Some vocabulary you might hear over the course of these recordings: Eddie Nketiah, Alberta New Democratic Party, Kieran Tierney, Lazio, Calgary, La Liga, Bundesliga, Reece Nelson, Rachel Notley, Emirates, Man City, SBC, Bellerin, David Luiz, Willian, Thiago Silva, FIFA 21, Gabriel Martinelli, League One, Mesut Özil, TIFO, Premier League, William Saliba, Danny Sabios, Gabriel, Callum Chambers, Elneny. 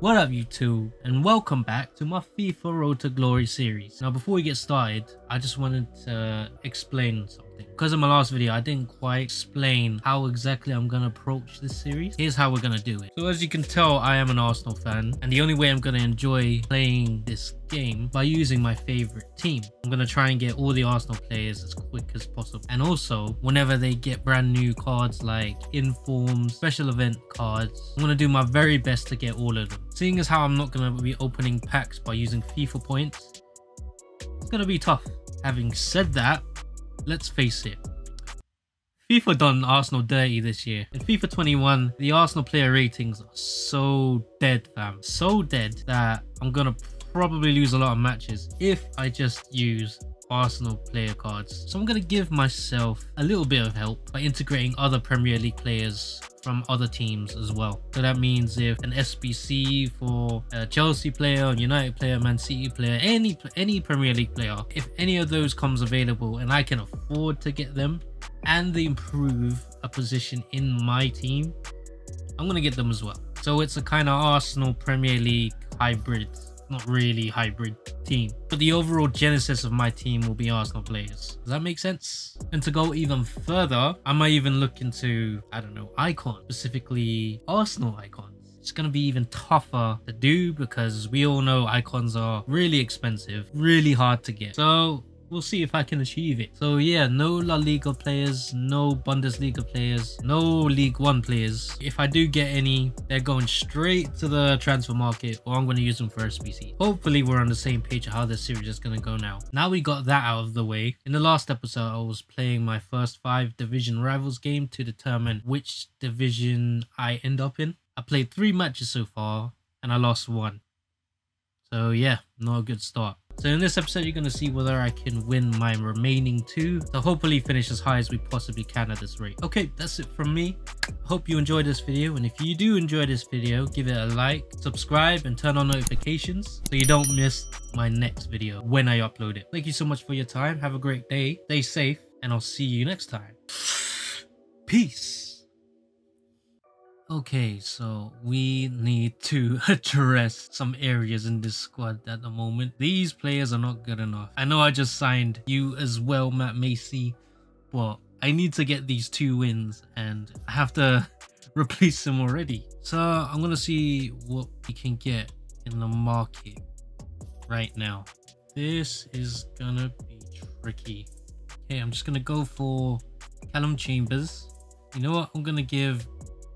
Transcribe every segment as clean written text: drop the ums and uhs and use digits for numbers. What up YouTube, and welcome back to my FIFA Road to Glory series. Now before we get started, I just wanted to explain something. Because in my last video, I didn't quite explain how exactly I'm going to approach this series. Here's how we're going to do it. So as you can tell, I am an Arsenal fan, and the only way I'm going to enjoy playing this game by using my favorite team. I'm going to try and get all the Arsenal players as quick as possible. And also, whenever they get brand new cards like informs, special event cards, I'm going to do my very best to get all of them. Seeing as how I'm not going to be opening packs by using FIFA points, it's going to be tough. Having said that, let's face it, FIFA done Arsenal dirty this year. In FIFA 21, the Arsenal player ratings are so dead, fam. So dead that I'm going to probably lose a lot of matches if I just use Arsenal player cards. So I'm going to give myself a little bit of help by integrating other Premier League players from other teams as well. So that means if an SBC for a Chelsea player, United player, Man City player, any Premier League player, if any of those comes available and I can afford to get them and they improve a position in my team, I'm going to get them as well. So it's a kind of Arsenal Premier League hybrid. Not really hybrid team, but the overall genesis of my team will be Arsenal players. Does that make sense? And to go even further, I might even look into, I don't know, icons, specifically Arsenal icons. It's going to be even tougher to do because we all know icons are really expensive, really hard to get. So we'll see if I can achieve it. So yeah, no La Liga players, no Bundesliga players, no League One players. If I do get any, they're going straight to the transfer market, or I'm going to use them for SBC. Hopefully we're on the same page of how this series is going to go now. Now we got that out of the way. In the last episode, I was playing my first 5 division rivals game to determine which division I end up in. I played 3 matches so far and I lost 1. So yeah, not a good start. So in this episode, you're going to see whether I can win my remaining 2. So hopefully finish as high as we possibly can at this rate. Okay, that's it from me. Hope you enjoyed this video. And if you do enjoy this video, give it a like, subscribe, and turn on notifications so you don't miss my next video when I upload it. Thank you so much for your time. Have a great day. Stay safe, and I'll see you next time. Peace. Okay, so we need to address some areas in this squad at the moment. These players are not good enough. I know I just signed you as well, Matt Macy, but I need to get these 2 wins and I have to replace them already. So I'm going to see what we can get in the market right now. This is going to be tricky. Okay, I'm just going to go for Callum Chambers. You know what? I'm going to give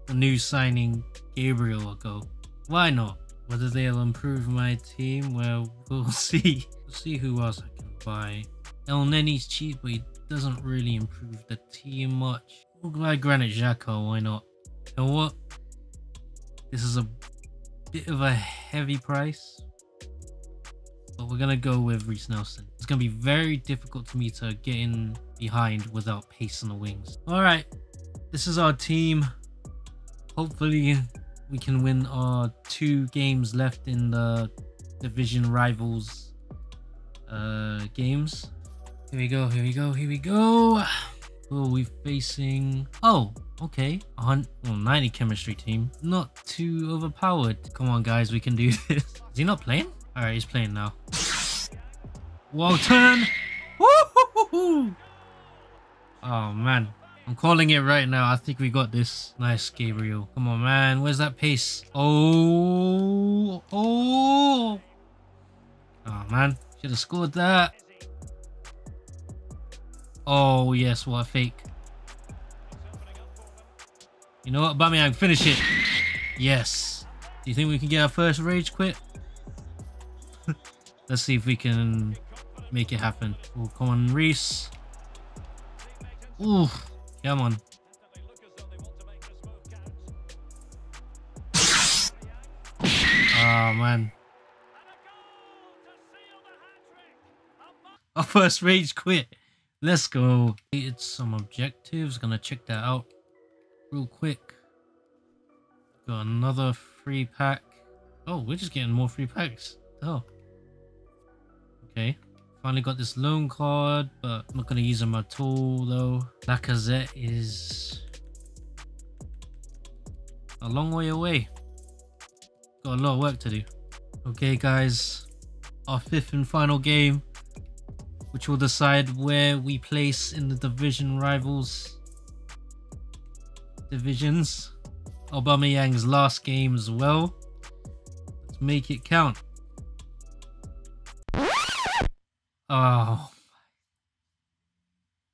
the new signing Gabriel a go. Why not? Whether they'll improve my team, well, we'll see. We'll see who else I can buy. Elneny's cheap, but he doesn't really improve the team much. We'll buy Granit Xhaka, why not? You know what? This is a bit of a heavy price, but we're gonna go with Reece Nelson. It's gonna be very difficult for me to get in behind without pace on the wings. Alright, this is our team. Hopefully we can win our 2 games left in the division rivals games. Here we go, here we go, here we go. Oh, we're facing... Oh, okay. 90 chemistry team. Not too overpowered. Come on, guys, we can do this. Is he not playing? All right, he's playing now. Wall turn. Woo-hoo-hoo-hoo. Oh, man. I'm calling it right now. I think we got this. Nice, Gabriel. Come on, man. Where's that pace? Oh, oh. Oh, man. Should have scored that. Oh, yes. What a fake. You know what? Aubameyang, finish it. Yes. Do you think we can get our first rage quit? Let's see if we can make it happen. Oh, come on, Reece. Ooh. Come on. Oh, man. Our first rage quit. Let's go. Created some objectives. Gonna check that out real quick. Got another free pack. Oh, we're just getting more free packs. Oh. Okay. Finally got this loan card, but I'm not going to use him at all though. Lacazette is a long way away. Got a lot of work to do. Okay guys, our fifth and final game, which will decide where we place in the divisions. Aubameyang's last game as well. Let's make it count. Oh,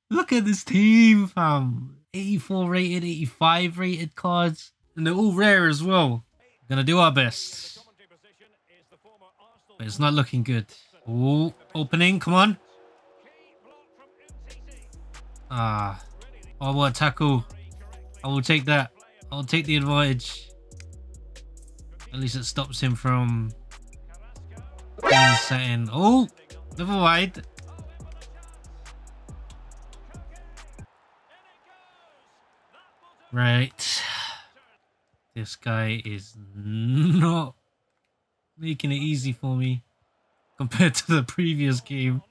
look at this team, fam. 84 rated, 85 rated cards, and they're all rare as well. We're gonna do our best, but it's not looking good. Oh, opening, come on. Ah, oh, what a tackle. I will take that. I'll take the advantage. At least it stops him from being set in. Oh, never mind. Right. This guy is not making it easy for me compared to the previous game.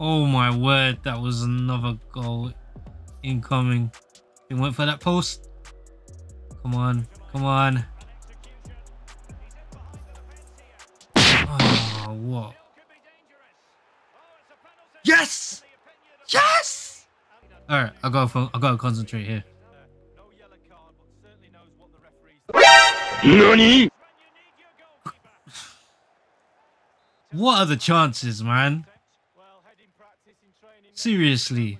Oh my word, that was another goal incoming. He went for that post. Come on, come on. Oh, what? Yes! Yes! Alright, I gotta concentrate here. NANI? What are the chances, man? Seriously.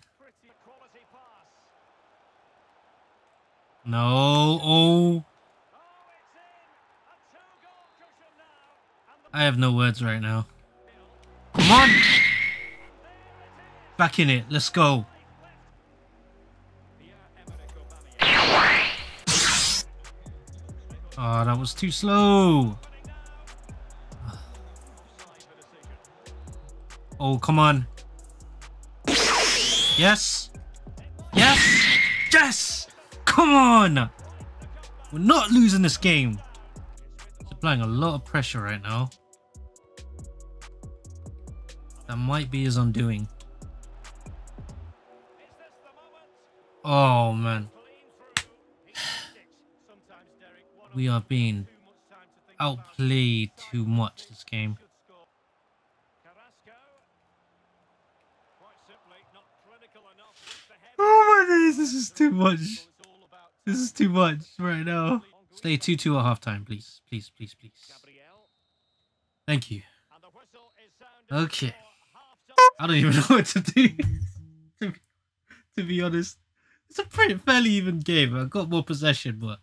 No. Oh. I have no words right now. Come on. Back in it. Let's go. Oh, that was too slow. Oh, come on. Yes, yes, yes, come on. We're not losing this game. It's applying a lot of pressure right now. That might be his undoing. Oh man, we are being outplayed too much this game. Oh my goodness, this is too much. This is too much right now. Stay 2-2 at half time, please. Please, please, please. Thank you. Okay. I don't even know what to do. to be honest, it's a pretty fairly even game. I've got more possession, but.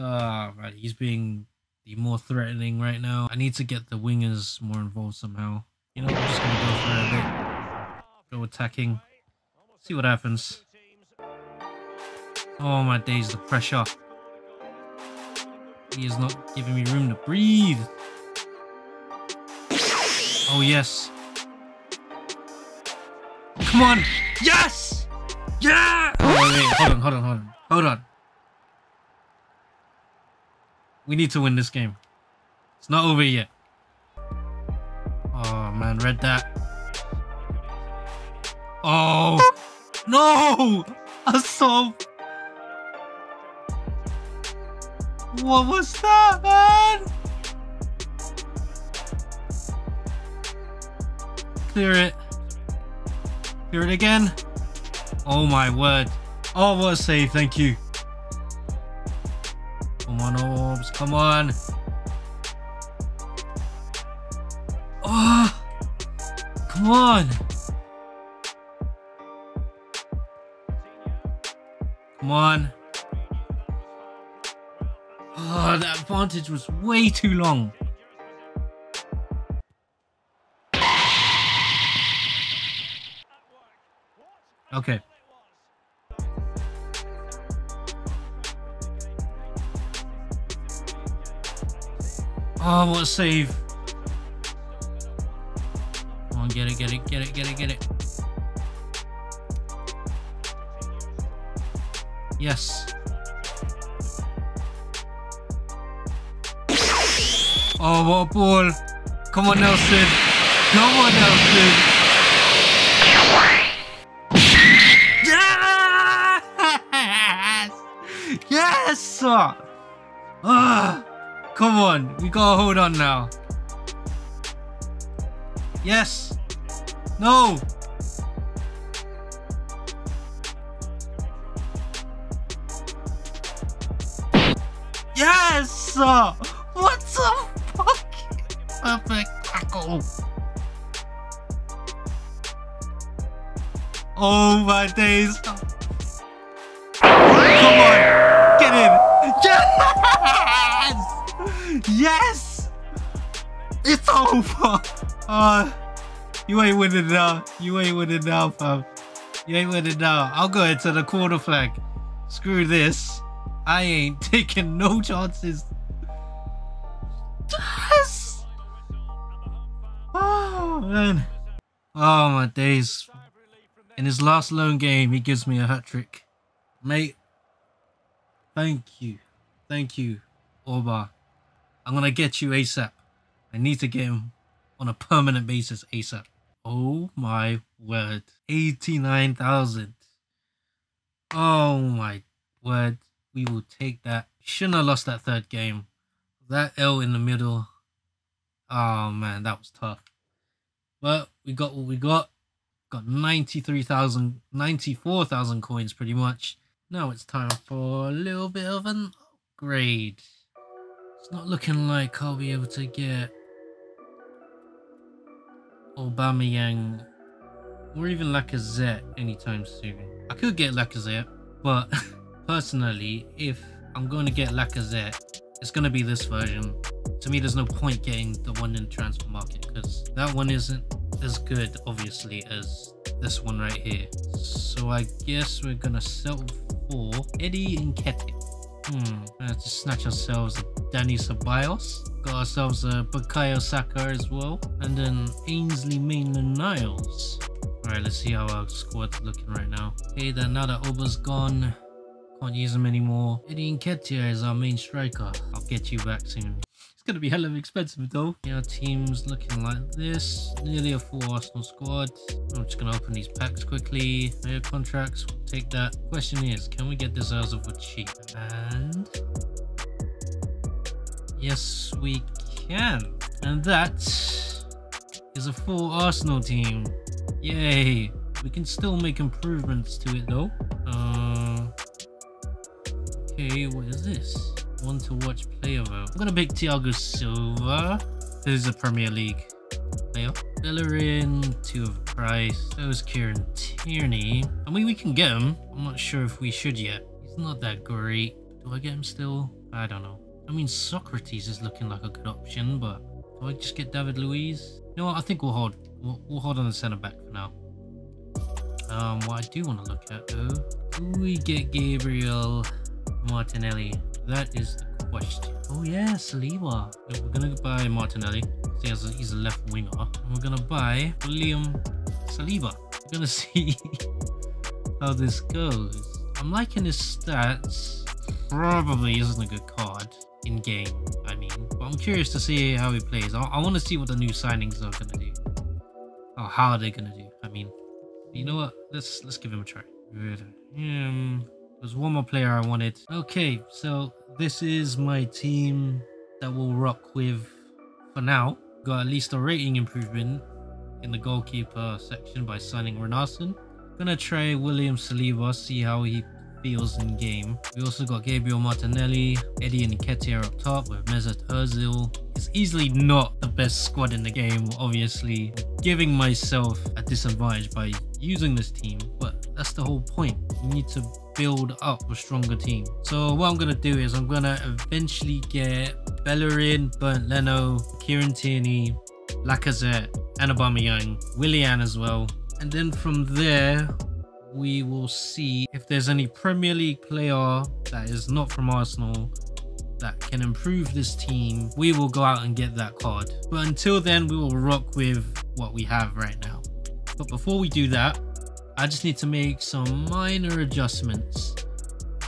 Right. He's being the more threatening right now. I need to get the wingers more involved somehow. You know, I'm just going to go for a bit. Go attacking. See what happens. Oh my days, the pressure. He is not giving me room to breathe. Oh yes. Come on. Yes! Yeah! Oh wait, hold on. We need to win this game. It's not over yet. Oh man, read that. Oh! No! What was that, man? Clear it. Clear it again. Oh my word. Oh, what a save, thank you. Come on, Orbs, come on. Oh! Come on! Come on. Oh, that advantage was way too long. Okay. Oh, what a save. Come on, get it. Yes. Oh, what a ball. Come on, Nelson. Come on, Nelson. Yes! Yes! Come on. We gotta hold on now. Yes. No. Yes! What the fuck? Perfect tackle. Oh my days. Come on. Get in. Yes! Yes! It's over. You ain't winning now. You ain't winning now, fam. You ain't winning now. I'll go into the corner flag. Screw this. I ain't taking no chances. Yes! Oh, man. Oh, my days. In his last loan game, he gives me a hat-trick. Mate, thank you. Thank you, Orba. I'm going to get you ASAP. I need to get him on a permanent basis ASAP. Oh, my word. 89,000. Oh, my word. We will take that. Shouldn't have lost that third game. That L in the middle. Oh, man, that was tough. But we got what we got. Got 93,000, 94,000 coins pretty much. Now it's time for a little bit of an upgrade. It's not looking like I'll be able to get Aubameyang or even Lacazette anytime soon. I could get Lacazette, but... Personally, if I'm going to get Lacazette, it's going to be this version. To me, there's no point getting the one in the transfer market because that one isn't as good, obviously, as this one right here. So I guess we're going to settle for Eddie Nketiah. We're going to snatch ourselves a Danny Sabios. Got ourselves a Bukayo Saka as well. And then Ainsley Mainland Niles. Alright, let's see how our squad's looking right now. Okay, then now that Oba's gone... Can't use him anymore. Eddie Nketiah is our main striker. I'll get you back soon. It's going to be hella expensive though. Yeah, our team's looking like this. Nearly a full Arsenal squad. I'm just going to open these packs quickly. Player contracts, we'll take that. Question is, can we get this Özil for cheap? And... yes, we can. And that is a full Arsenal team. Yay. We can still make improvements to it though. Okay, what is this? One to watch player vote. I'm gonna pick Thiago Silva. This is a Premier League player. Bellerin, 2 of price. That was Kieran Tierney. I mean, we can get him. I'm not sure if we should yet. He's not that great. Do I get him still? I don't know. I mean, Socrates is looking like a good option, but do I just get David Luiz? You know what? I think we'll hold. We'll hold on the centre back for now. What I do want to look at though, do we get Gabriel Martinelli? That is the question. Oh yeah, Saliba. We're gonna buy Martinelli. He's a left winger. And we're gonna buy William Saliba. We're gonna see how this goes. I'm liking his stats. Probably isn't a good card in game, I mean. But I'm curious to see how he plays. I want to see what the new signings are gonna do. Or how they're gonna do. I mean, you know what? Let's give him a try. There's one more player I wanted. Okay, so this is my team that we'll rock with for now. Got at least a rating improvement in the goalkeeper section by signing Renarsson. Gonna try William Saliba, see how he feels in game. We also got Gabriel Martinelli, Eddie Nketiah up top with Mesut Özil. It's easily not the best squad in the game, obviously. Giving myself a disadvantage by using this team, but that's the whole point. You need to build up a stronger team. So what I'm going to do is I'm going to eventually get Bellerin, Bernd Leno, Kieran Tierney, Lacazette, and Aubameyang, Willian as well. And then from there, we will see if there's any Premier League player that is not from Arsenal that can improve this team. We will go out and get that card. But until then, we will rock with what we have right now. But before we do that, I just need to make some minor adjustments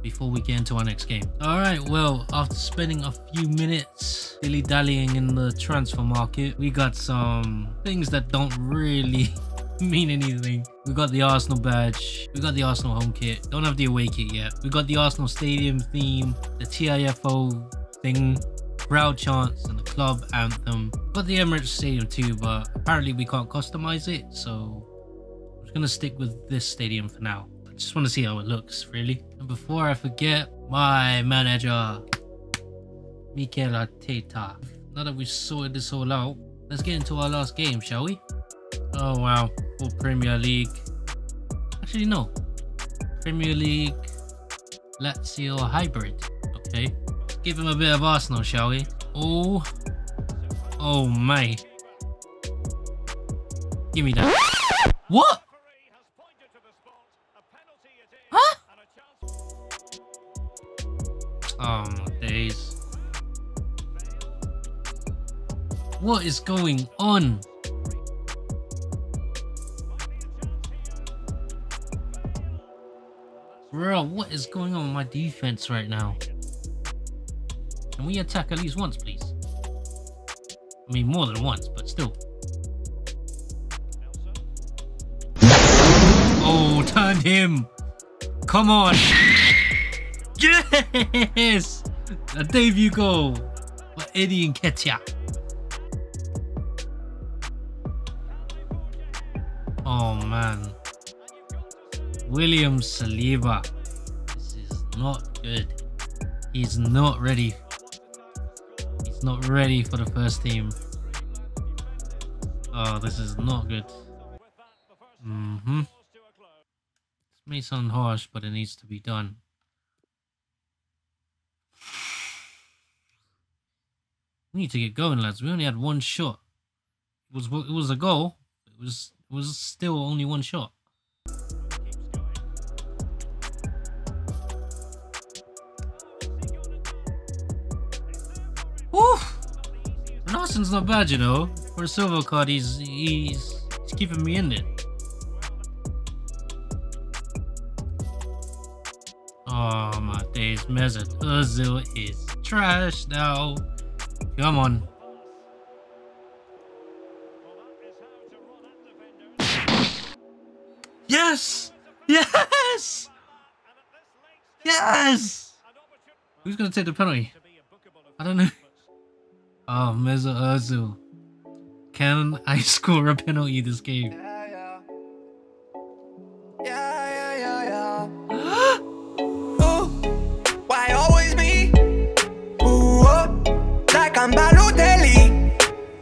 before we get into our next game. All right, well, after spending a few minutes dilly-dallying in the transfer market, we got some things that don't really mean anything. We got the Arsenal badge, we got the Arsenal home kit, don't have the away kit yet. We got the Arsenal stadium theme, the TIFO thing, crowd chants, and the club anthem. Got the Emirates stadium too, but apparently we can't customize it, so I'm just gonna stick with this stadium for now. I just want to see how it looks, really. And before I forget, my manager, Mikel Arteta. Now that we've sorted this all out, let's get into our last game, shall we? Oh wow, for Premier League. Actually no, Premier League Lazio hybrid. Okay, give him a bit of Arsenal, shall we? Oh, oh my. Give me that. What? Huh? Oh my days. What is going on? Bro, what is going on with my defense right now? Can we attack at least once, please? I mean, more than once, but still. Oh, turn him. Come on. Yes! A debut goal for Eddie Nketiah. Oh, man. William Saliba. This is not good. He's not ready. He's not ready for the first team. Oh, this is not good. This may sound harsh, but it needs to be done. We need to get going, lads. We only had one shot. It was a goal. It was still only one shot. Larson's not bad, you know. For a silver card, he's keeping me in there. Oh my days, Mesut Özil is trash now. Come on. Yes! Yes! Yes! Who's gonna take the penalty? I don't know. Oh, Mesut Özil. Can I score a penalty this game? Yeah. Ooh, why always me? Ooh, oh, like I'm Balotelli.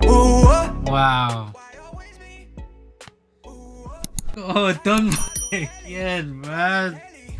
Ooh, oh. Wow. Why always me? Ooh, oh, done again, man.